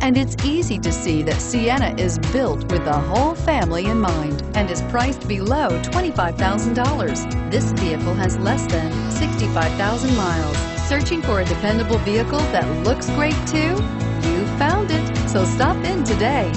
and it's easy to see that Sienna is built with the whole family in mind and is priced below $25,000. This vehicle has less than 65,000 miles. Searching for a dependable vehicle that looks great too? You found it, so stop in today.